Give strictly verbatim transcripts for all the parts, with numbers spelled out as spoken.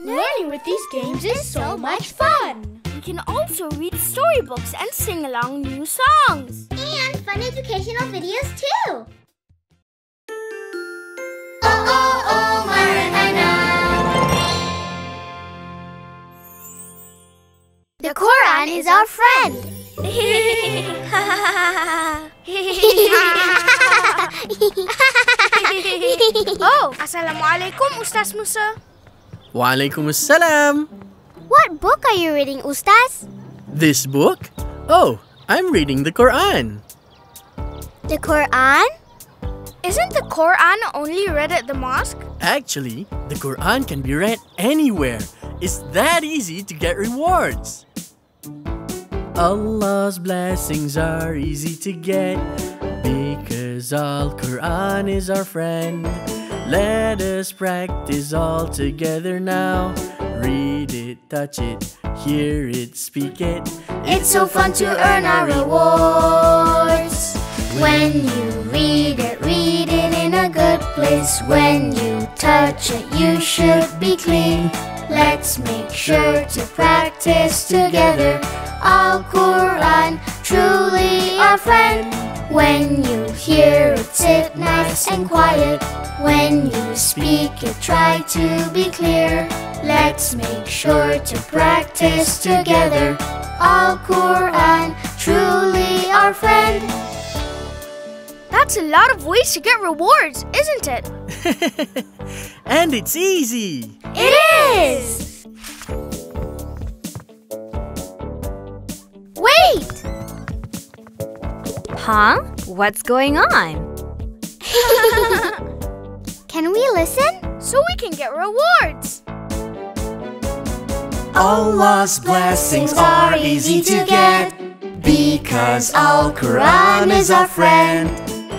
Learning with these games is so much fun! You can also read storybooks and sing along new songs. And fun educational videos too! Oh, oh, oh, Omar and Hana! The Quran is our friend! Oh, Assalamualaikum, Ustaz Musa. Waalaikum assalam. What book are you reading, Ustaz? This book? Oh, I'm reading the Quran. The Quran? Isn't the Quran only read at the mosque? Actually, the Quran can be read anywhere. It's that easy to get rewards. Allah's blessings are easy to get because all Quran is our friend. Let us practice all together now. Read it, touch it, hear it, speak it. It's so fun to earn our rewards. When you read it, read it in a good place. When you touch it, you should be clean. Let's make sure to practice together. Al Quran, truly our friend. When you hear it, sit nice and quiet. When you speak it, try to be clear. Let's make sure to practice together. Al Quran, truly our friend. That's a lot of ways to get rewards, isn't it? And it's easy! It is! Wait! Huh? What's going on? Can we listen? So we can get rewards! Allah's blessings are easy to get because Al Quran is our friend.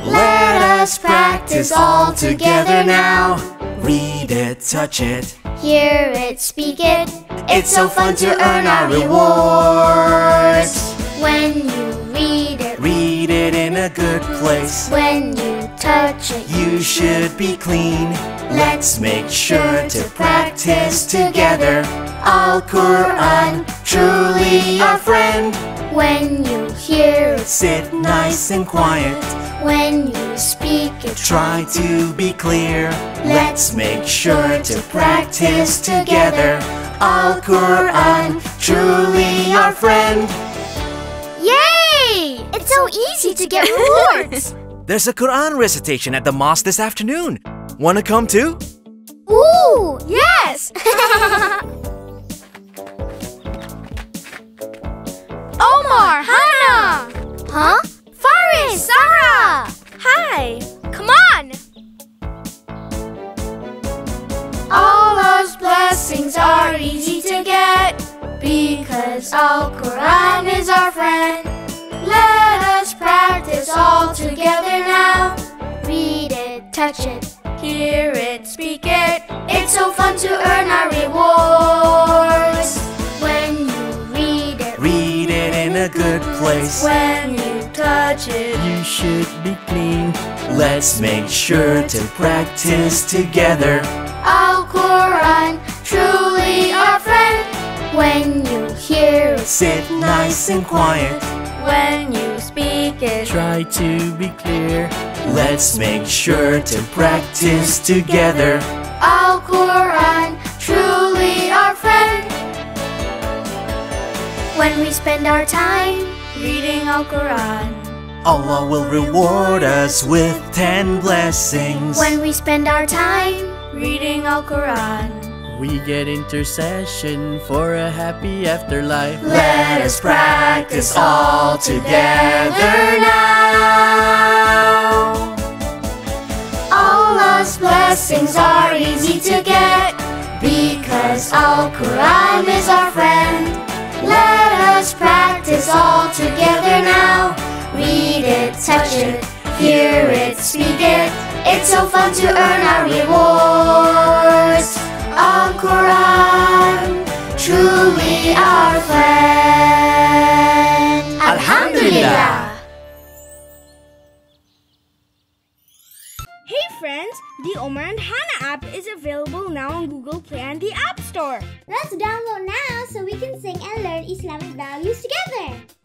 Let us practice all together now. Read it, touch it, hear it, speak it. It's so fun to earn our rewards. When you read it, read it in a good place. When you touch it, you should be clean. Let's make sure to practice together. Al Quran, truly our friend. When you hear it, sit nice and quiet. When you speak it, try to be clear. Let's make sure to practice together. Al Quran, truly our friend. Yay! It's so easy to get rewards! There's a Quran recitation at the mosque this afternoon. Wanna come too? Ooh! Yes! Omar! Hana! Huh? Faris! Sara! Hi! Come on! Allah's blessings are easy to get because Al Quran is our friend. Let us practice all together now. Read it, touch it, hear it, speak it. It's so fun to earn our rewards. When you read it, read it in a good place. When you touch it, you should be clean. Let's make sure to practice together. Al Quran, truly our friend. When you hear it, sit nice and quiet. When you speak it, try to be clear. Let's make sure to practice together. Al Quran, truly our friend. When we spend our time reading Al Quran, Allah will reward us with ten blessings. When we spend our time reading Al Quran, we get intercession for a happy afterlife. Let us practice all together now. Allah's blessings are easy to get because Al Quran is our friend. Let us practice all together now. Read it, touch it, hear it, speak it. It's so fun to earn our rewards. Al Quran, truly our friend. Alhamdulillah! Hey friends, the Omar and Hana app is available now on Google Play and the App Store. Store. Let's download now so we can sing and learn Islamic values together.